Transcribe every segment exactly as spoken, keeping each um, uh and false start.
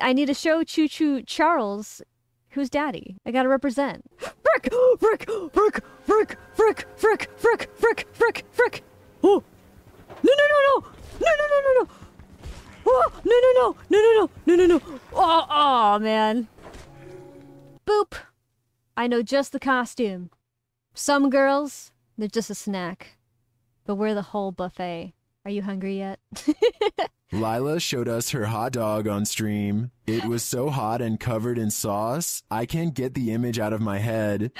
I need to show Choo Choo Charles who's daddy. I gotta represent. Frick! Frick! Frick! Frick! Frick! Frick! Frick! Frick! Frick! Frick! Oh! No! No! No! No! No! No! No! No! Oh! No! No! No! No! No! No! No! Oh! Oh! Man! Boop! I know just the costume. Some girls, they're just a snack, but we're the whole buffet. Are you hungry yet? Lila showed us her hot dog on stream. It was so hot and covered in sauce, I can't get the image out of my head.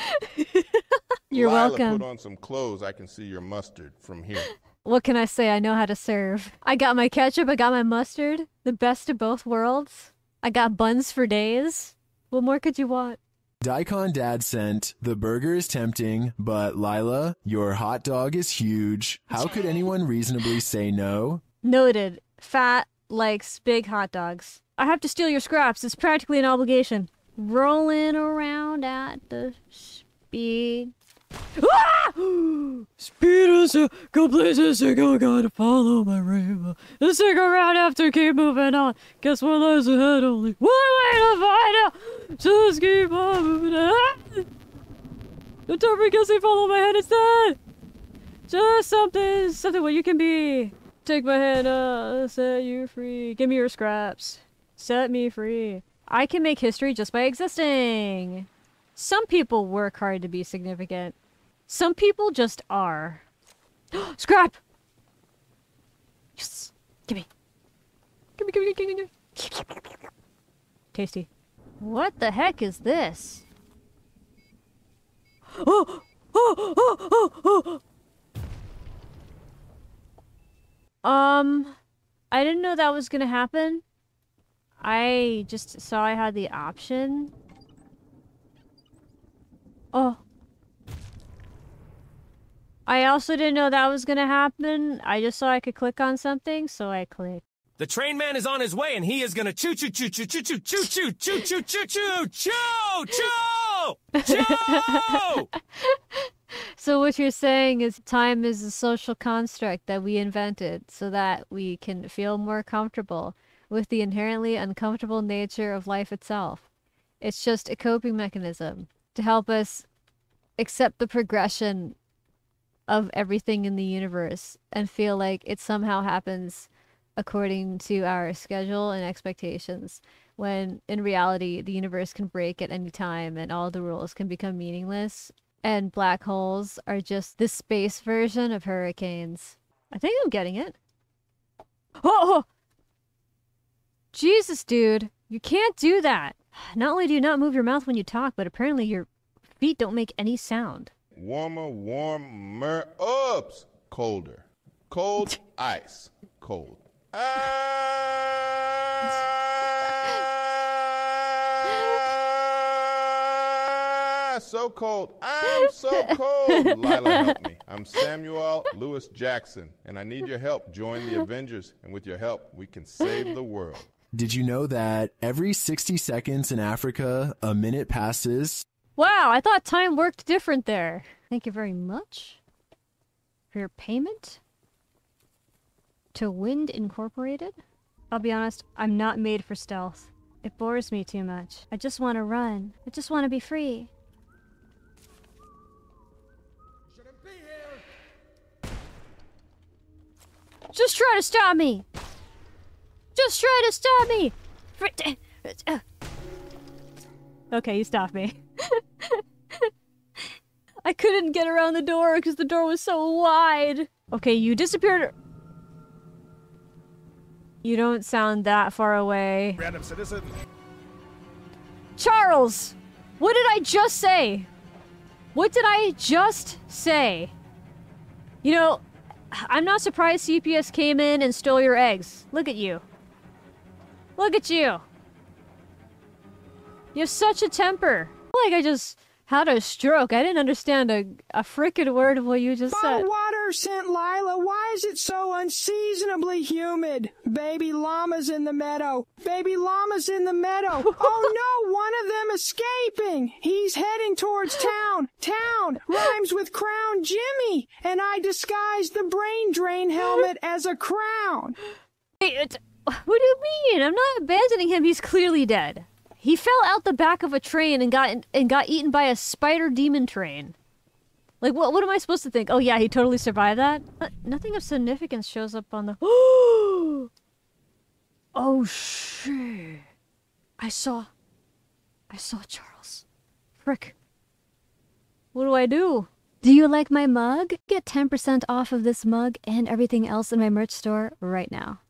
You're Lila, welcome. Put on some clothes. I can see your mustard from here. What can I say? I know how to serve. I got my ketchup. I got my mustard. The best of both worlds. I got buns for days. What more could you want? Daikon Dad sent, the burger is tempting, but Lila, your hot dog is huge. How could anyone reasonably say no? Noted. Fat likes big hot dogs. I have to steal your scraps. It's practically an obligation. Rolling around at the speed. Ah! Speed is go places to go, gotta follow my rainbow. Just stick around after, keep moving on. Guess what lies ahead, only one way to find out. So let's keep on moving on. Don't ever guess they follow my head instead. Just something, something what you can be. Take my hand up, set you free. Give me your scraps. Set me free. I can make history just by existing. Some people work hard to be significant. Some people just are. Scrap! Yes! Gimme. Gimme, gimme, gimme, gimme. Tasty. What the heck is this? Oh! Oh! Oh! Oh! Oh! Um... I didn't know that was gonna happen. I just saw I had the option. Oh. I also didn't know that was gonna happen. I just saw I could click on something, so I clicked. The train man is on his way and he is gonna choo choo choo choo choo choo choo choo choo choo choo choo choo choo choo. So what you're saying is time is a social construct that we invented so that we can feel more comfortable with the inherently uncomfortable nature of life itself. It's just a coping mechanism to help us accept the progression of everything in the universe and feel like it somehow happens according to our schedule and expectations, when in reality the universe can break at any time and all the rules can become meaningless, and black holes are just the space version of hurricanes. I think I'm getting it. Oh! Jesus, dude, you can't do that. Not only do you not move your mouth when you talk, but apparently your feet don't make any sound. Warmer, warmer, oops, colder. Cold ice, cold. Ah, so cold, I'm so cold. Lila, help me. I'm Samuel Lewis Jackson, and I need your help. Join the Avengers, and with your help, we can save the world. Did you know that every sixty seconds in Africa, a minute passes? Wow, I thought time worked different there. Thank you very much for your payment to Wind Incorporated. I'll be honest, I'm not made for stealth. It bores me too much. I just want to run. I just want to be free. Shouldn't be here. Just try to stop me. Just try to stop me! Okay, you stopped me. I couldn't get around the door because the door was so wide. Okay, you disappeared. You don't sound that far away. Random citizen. Charles! What did I just say? What did I just say? You know, I'm not surprised C P S came in and stole your eggs. Look at you. Look at you! You have such a temper! Like I just had a stroke. I didn't understand a, a frickin' word of what you just said. Bottled water sent Lila. Why is it so unseasonably humid? Baby llama's in the meadow. Baby llama's in the meadow. Oh no, one of them escaping. He's heading towards town. Town rhymes with crown Jimmy. And I disguised the brain drain helmet as a crown. Hey, it's... What do you mean? I'm not abandoning him. He's clearly dead. He fell out the back of a train and got and got eaten by a spider demon train. Like, what What am I supposed to think? Oh, yeah, he totally survived that? Uh, nothing of significance shows up on the... Oh, shit. I saw... I saw Charles. Frick. What do I do? Do you like my mug? Get ten percent off of this mug and everything else in my merch store right now.